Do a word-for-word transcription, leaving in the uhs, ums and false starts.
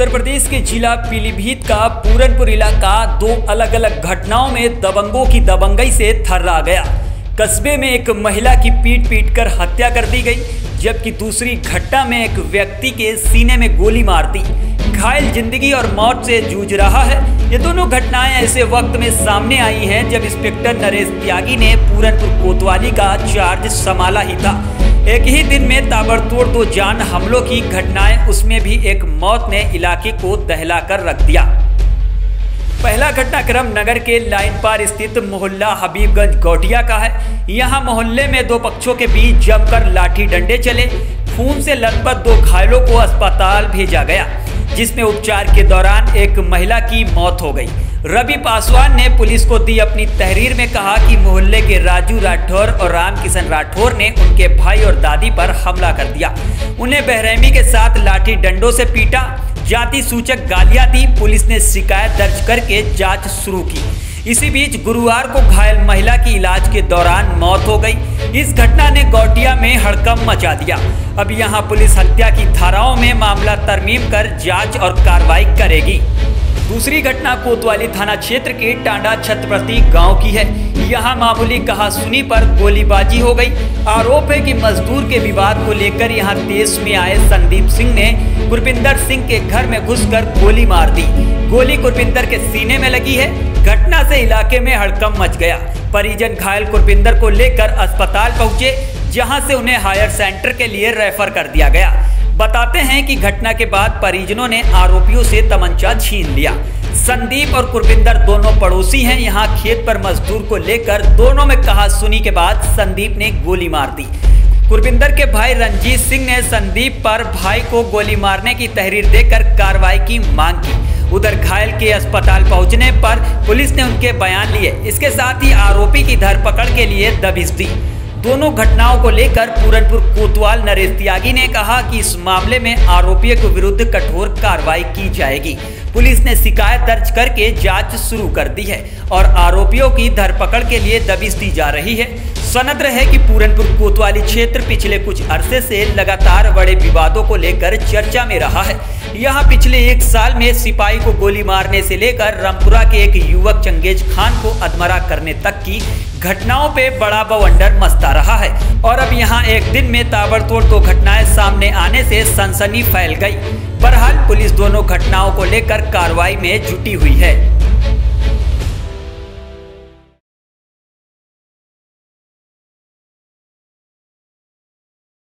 उत्तर प्रदेश के जिला पीलीभीत का पूरनपुर इलाका दो अलग अलग घटनाओं में दबंगों की दबंगई से थर्रा गया। कस्बे में एक महिला की पीट पीट कर हत्या कर दी गई, जबकि दूसरी घटना में एक व्यक्ति के सीने में गोली मार दी। घायल जिंदगी और मौत से जूझ रहा है। ये दोनों घटनाएं ऐसे वक्त में सामने आई हैं जब इंस्पेक्टर नरेश त्यागी ने पूरनपुर कोतवाली का चार्ज संभाला ही था। एक ही दिन में ताबड़तोड़ दो जान हमलों की घटनाएं, उसमें भी एक मौत ने इलाके को दहला कर रख दिया। पहला घटनाक्रम नगर के लाइन पार स्थित मोहल्ला हबीबगंज गोटिया का है। यहाँ मोहल्ले में दो पक्षों के बीच जमकर लाठी डंडे चले। खून से लथपथ दो घायलों को अस्पताल भेजा गया, जिसमें उपचार के दौरान एक महिला की मौत हो गई। रवि पासवान ने पुलिस को दी अपनी तहरीर में कहा कि मोहल्ले के राजू राठौर और राम किशन राठौर ने उनके भाई और दादी पर हमला कर दिया, उन्हें बेरहमी के साथ लाठी डंडों से पीटा, जाति सूचक गालियां दी। पुलिस ने शिकायत दर्ज करके जांच शुरू की। इसी बीच गुरुवार को घायल महिला की इलाज के दौरान मौत हो गई। इस घटना ने गोटिया में हड़कंप मचा दिया। अब यहां पुलिस हत्या की धाराओं में मामला तरमीम कर जांच और कार्रवाई करेगी। दूसरी घटना कोतवाली थाना क्षेत्र के टांडा छत्रपति गाँव की है। यहाँ मामूली कहासुनी पर गोलीबाजी हो गई। आरोप है कि मजदूर के विवाद को लेकर यहाँ देश में आए संदीप सिंह ने कुरविंदर सिंह के घर में घुसकर गोली मार दी। गोली कुरविंदर के सीने में लगी है। घटना से इलाके में हड़कंप मच गया। परिजन घायल कुरविंदर को लेकर अस्पताल पहुंचे, जहाँ से उन्हें हायर सेंटर के लिए रेफर कर दिया गया। बताते हैं कि घटना के बाद परिजनों ने आरोपियों से तमंचा छीन लिया। संदीप और कुरविंदर दोनों पड़ोसी हैं। यहाँ खेत पर मजदूर को लेकर दोनों में कहासुनी के बाद संदीप ने गोली मार दी। कुरविंदर के भाई रंजीत सिंह ने संदीप पर भाई को गोली मारने की तहरीर देकर कार्रवाई की मांग की। उधर घायल के अस्पताल पहुंचने पर पुलिस ने उनके बयान लिए। इसके साथ ही आरोपी की धरपकड़ के लिए दबिश दी। दोनों घटनाओं को लेकर पूरनपुर कोतवाल नरेश त्यागी ने कहा कि इस मामले में आरोपियों के विरुद्ध कठोर कार्रवाई की जाएगी। पुलिस ने शिकायत दर्ज करके जांच शुरू कर दी है और आरोपियों की धरपकड़ के लिए दबिश दी जा रही है। सनद रहे कि पूरनपुर कोतवाली क्षेत्र पिछले कुछ अरसे से लगातार बड़े विवादों को लेकर चर्चा में रहा है। यहाँ पिछले एक साल में सिपाही को गोली मारने से लेकर रामपुरा के एक युवक चंगेज खान को अधमरा करने तक की घटनाओं पे बड़ा बवंडर मचता रहा है और अब यहाँ एक दिन में ताबड़तोड़ दो घटनाएं सामने आने से सनसनी फैल गई। बहरहाल पुलिस दोनों घटनाओं को लेकर कार्रवाई में जुटी हुई है।